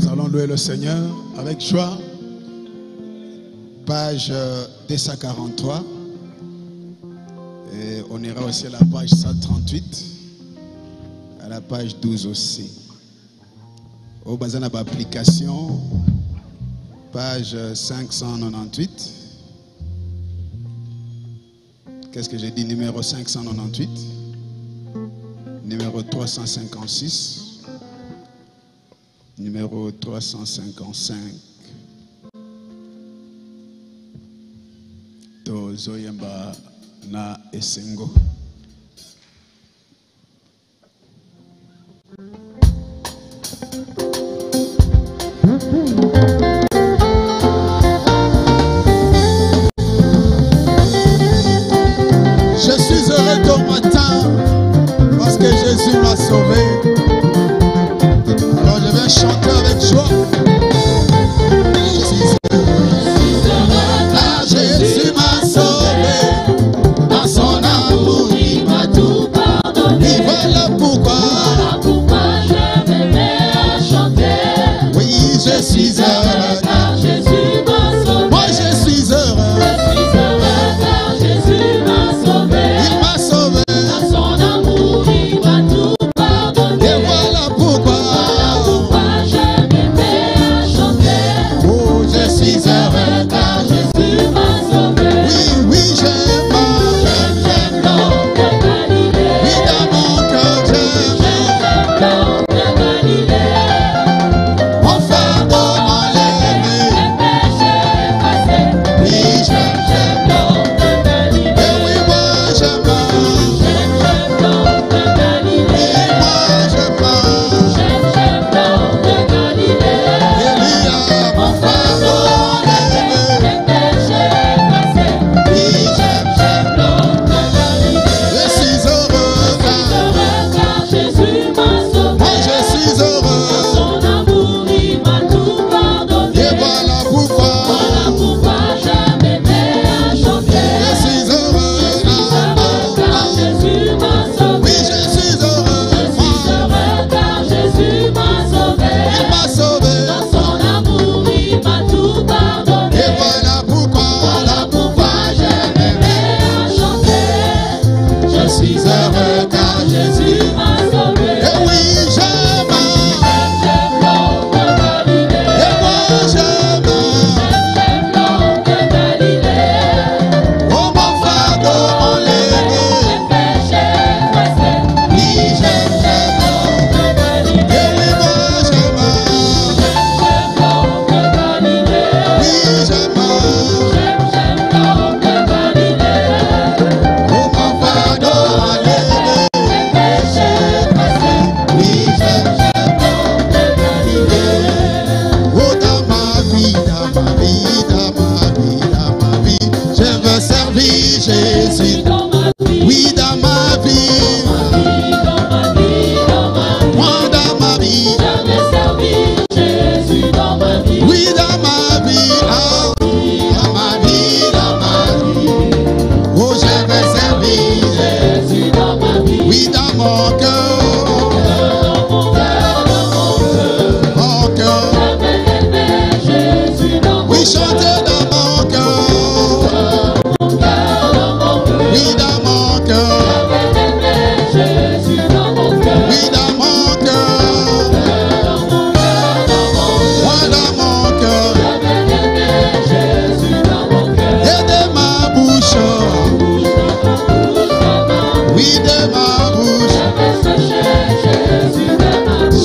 Nous allons louer le Seigneur avec joie. Page 243. Et on ira aussi à la page 138. À la page 12 aussi. Au bazana application. Page 598. Qu'est-ce que j'ai dit? Numéro 598. Numéro 356. Numéro 355. Tozoyemba na esengo. Je suis heureux ton matin parce que Jésus m'a sauvé. Chanter avec joie. Ah, Jésus m'a sauvé. Dans son amour, il m'a tout pardonné. Et voilà pourquoi. Voilà pourquoi je me mets à chanter. Oui, je suis heureux car Jésus m'a sauvé. Moi, je suis heureux. Je suis heureux car Jésus m'a sauvé. Il m'a sauvé. Dans son amour, il m'a tout pardonné. Et voilà pourquoi.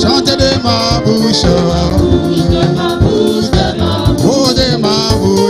Chantez de ma bouche, oh de ma bouche,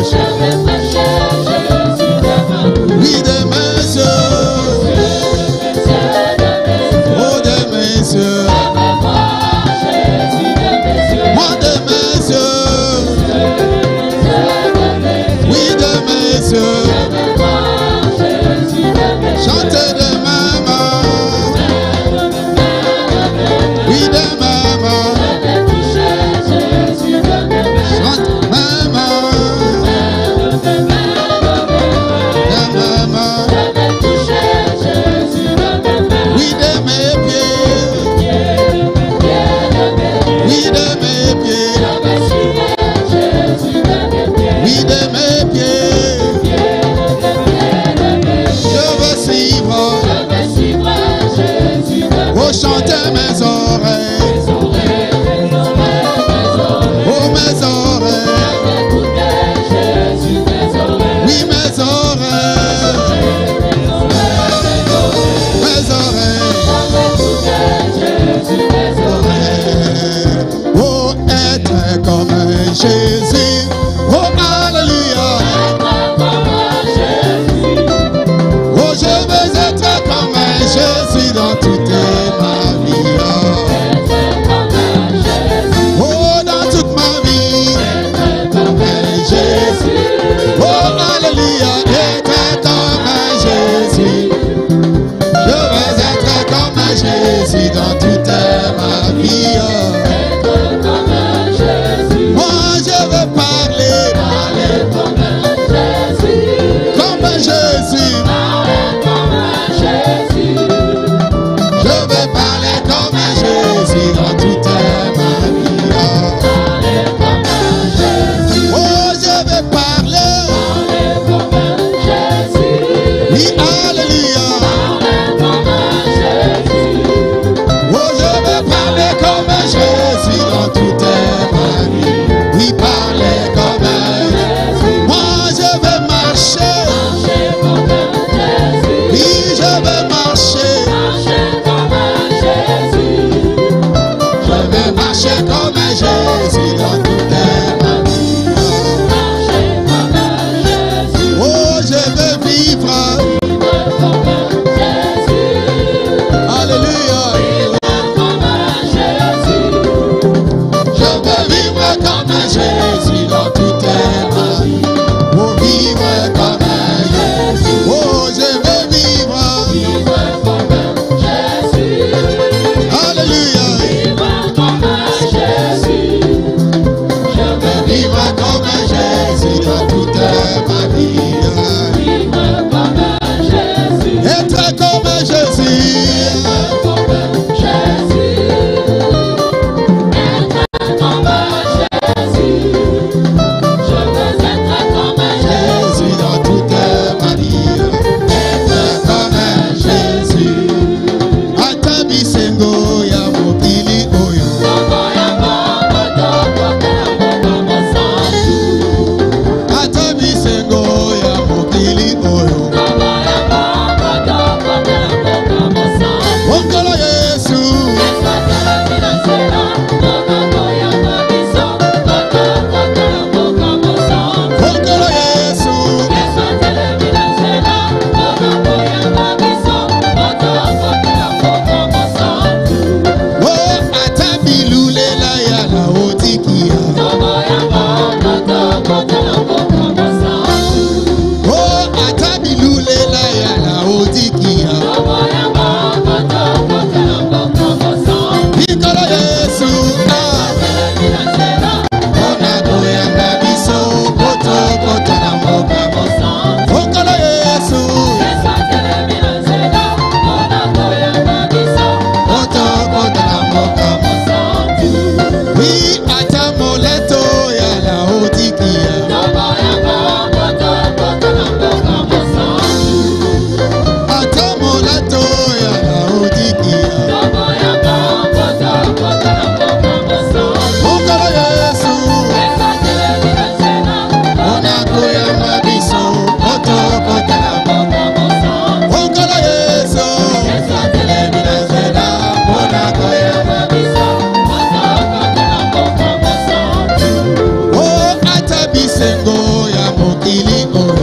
esengo ya mokiliko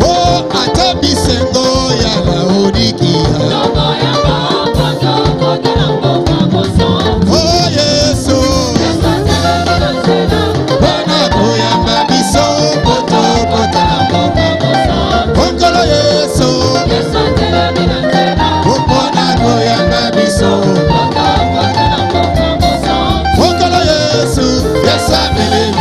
o ata bisengo ya laodikia Lele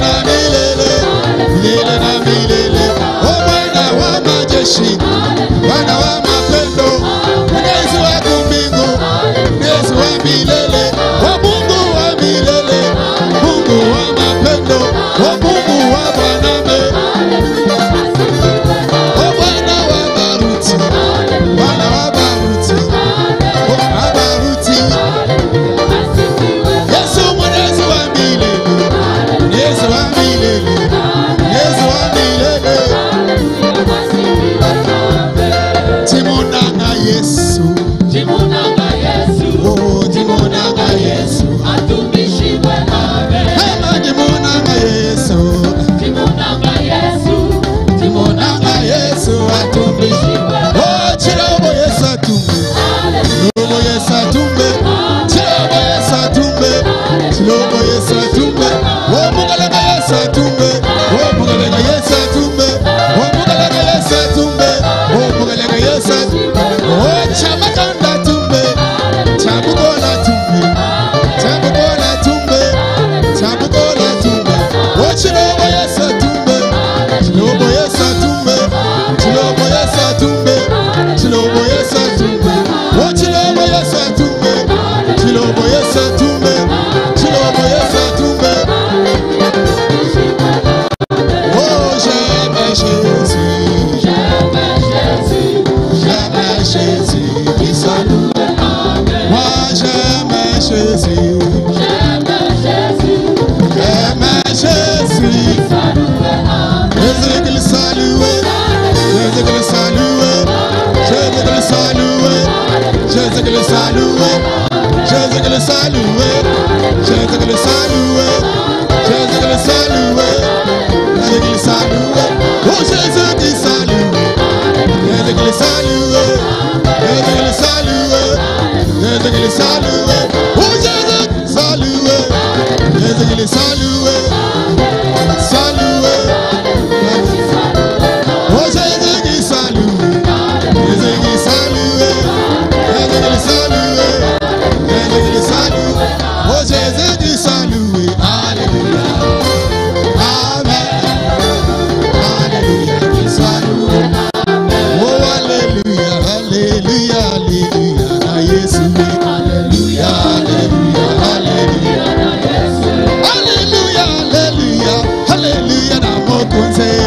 na milele, lele na milele. le saluer, Jésus que le saluer, Jésus que le saluer, Jésus que le saluer, Jésus que le saluer, oh Jésus qui salue, Jésus que le saluer, Jésus que le saluer, Jésus que le saluer, oh Jésus qui salue, Jésus que le saluer, saluer, oh Jésus qui salue, Jésus qui salue. Oh Jésus qui salue, alléluia. Amen. Alléluia qui salue. Oh alléluia, alléluia, alléluia, na Jésus. Alléluia, alléluia, alléluia, na Jésus. Alléluia, alléluia, alléluia, na mon conseil.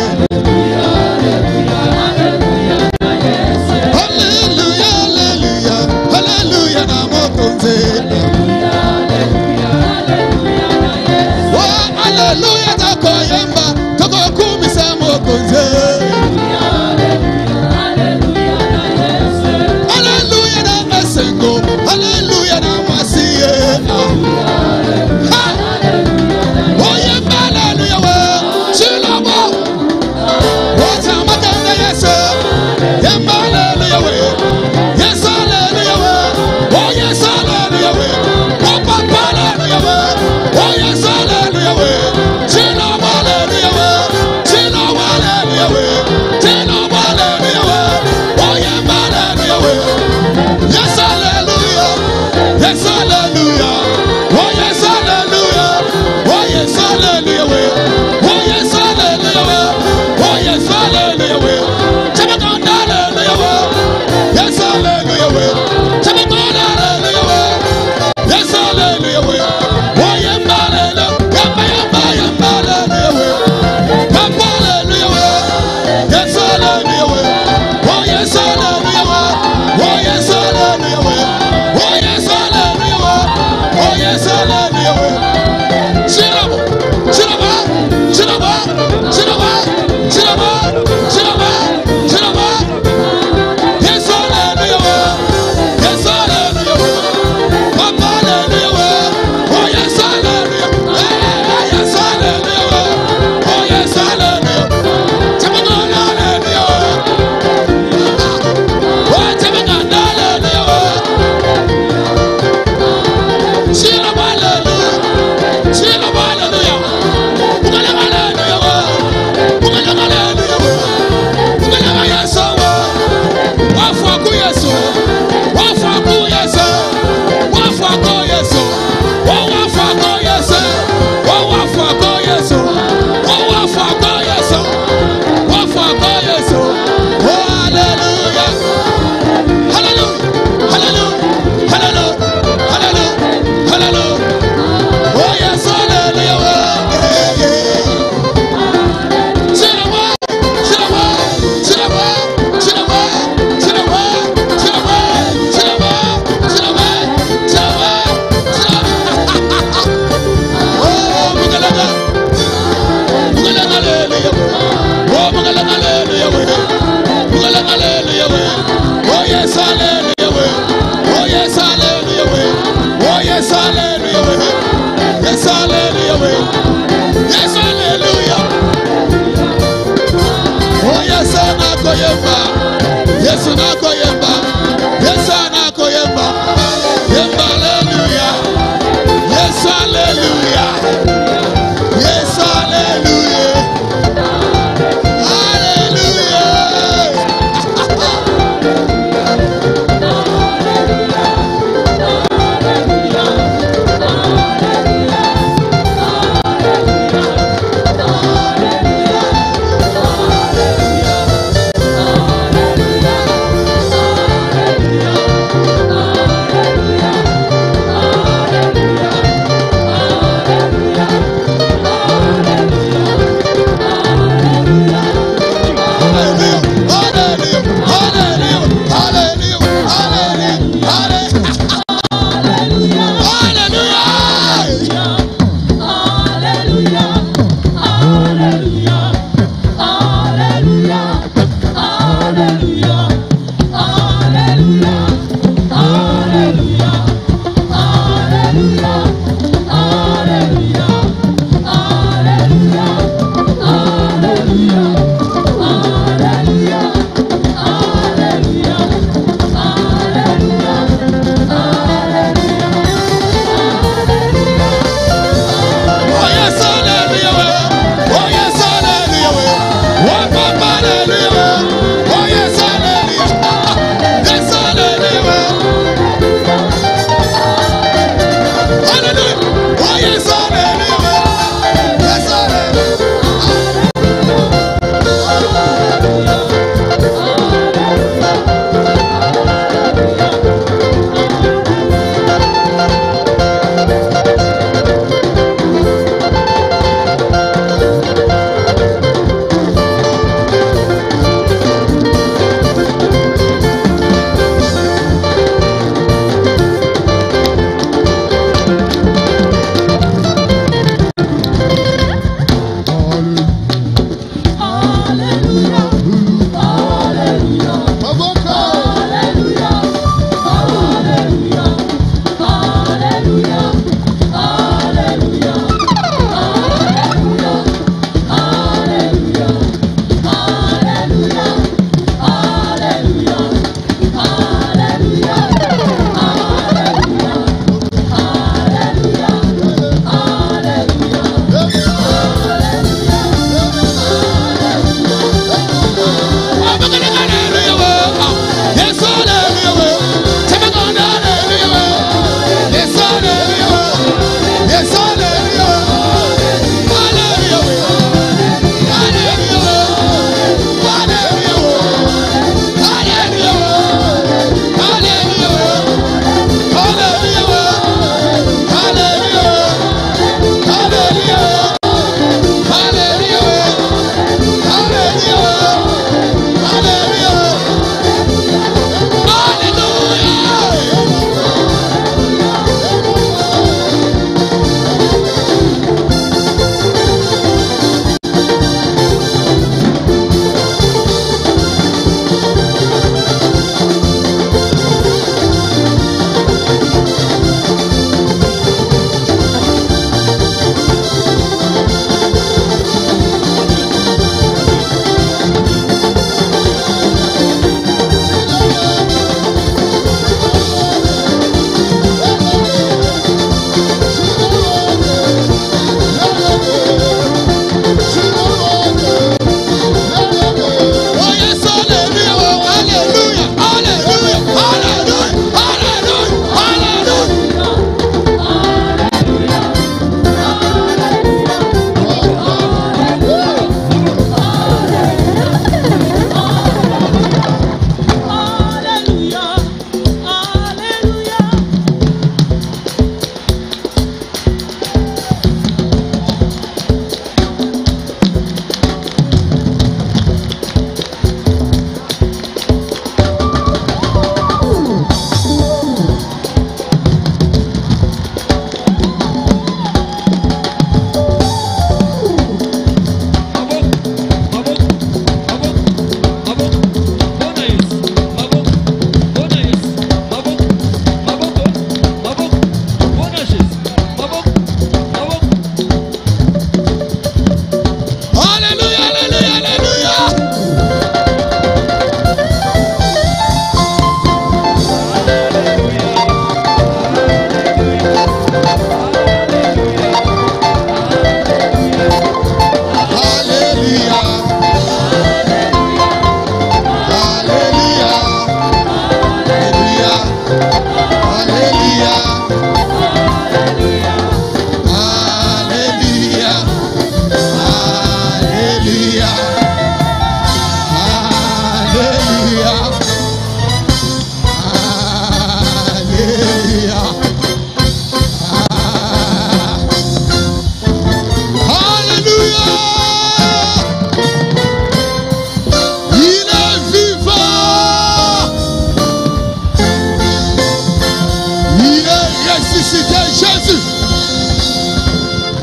Jésus.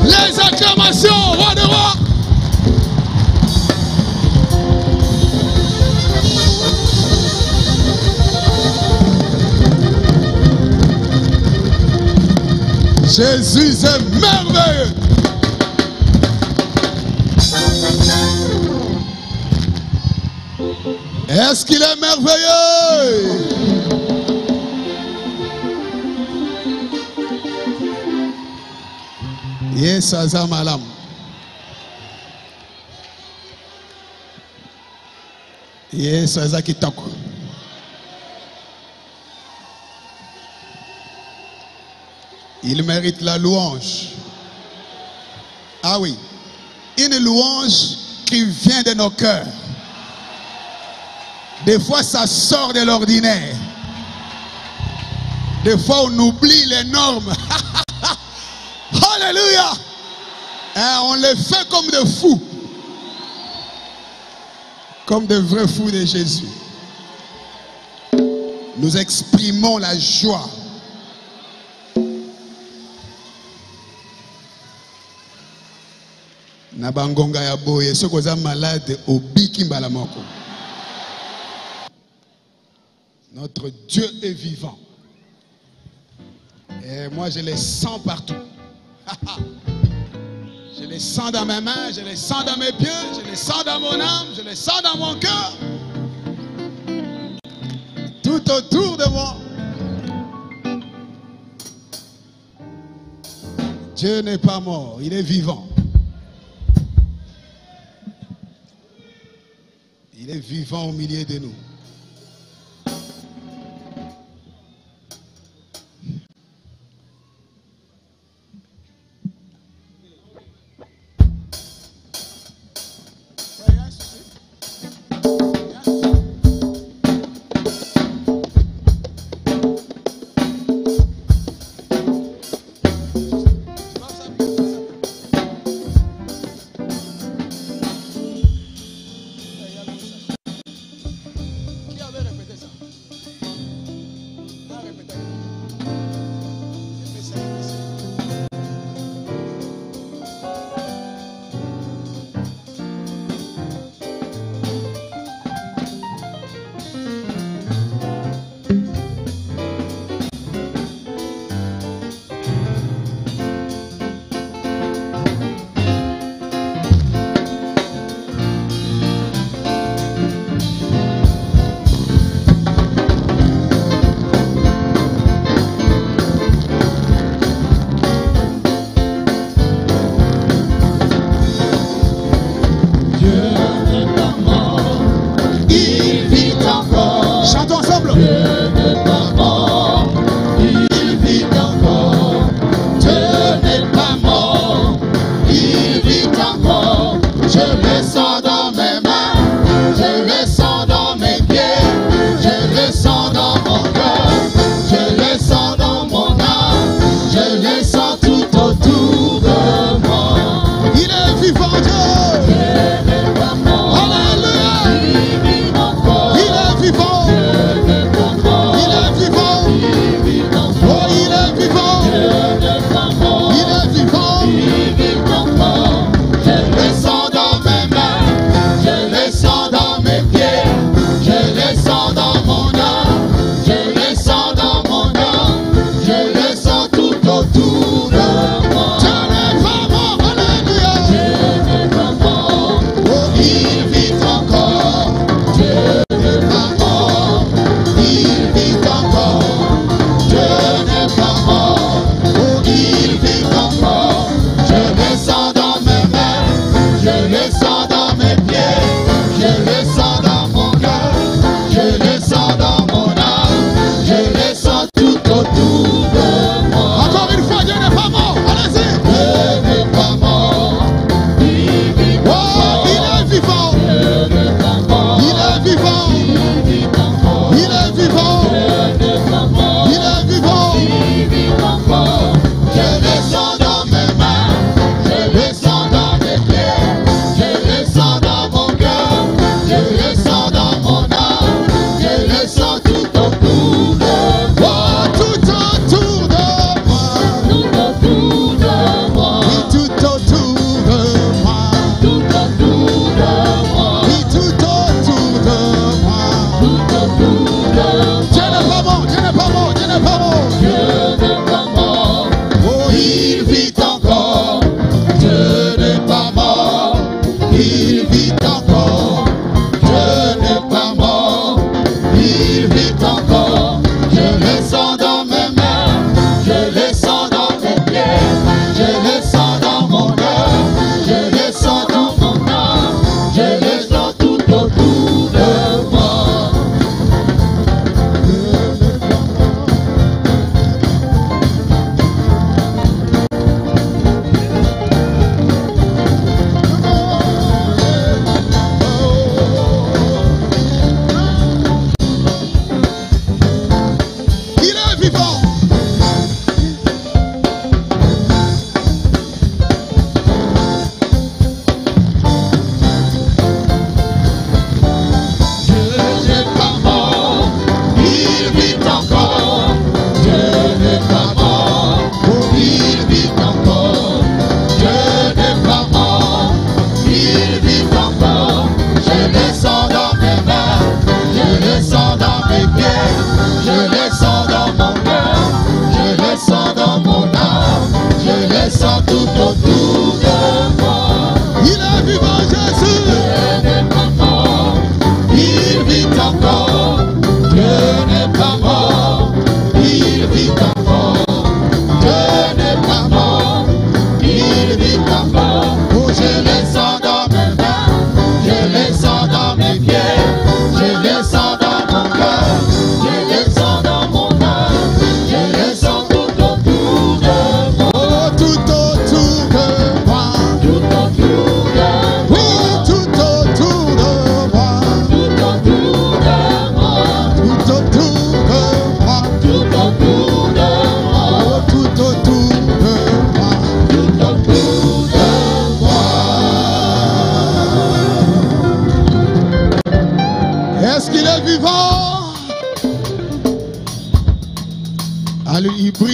Les acclamations, roi de roi. Jésus est merveilleux. Est-ce qu'il est merveilleux? Yes, Azamalam. Yes, Azaki Tako. Il mérite la louange. Ah oui, une louange qui vient de nos cœurs. Des fois, ça sort de l'ordinaire. Des fois, on oublie les normes. Alléluia! Hein, on les fait comme des fous. Comme des vrais fous de Jésus. Nous exprimons la joie. Nabangonga ya boye, ceux qui sont malades, obikimbalamoko. Notre Dieu est vivant. Et moi, je les sens partout. Je les sens dans mes mains, je les sens dans mes pieds, je les sens dans mon âme, je les sens dans mon cœur. Tout autour de moi. Dieu n'est pas mort, il est vivant. Il est vivant au milieu de nous. Oh.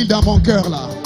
dans mon cœur là.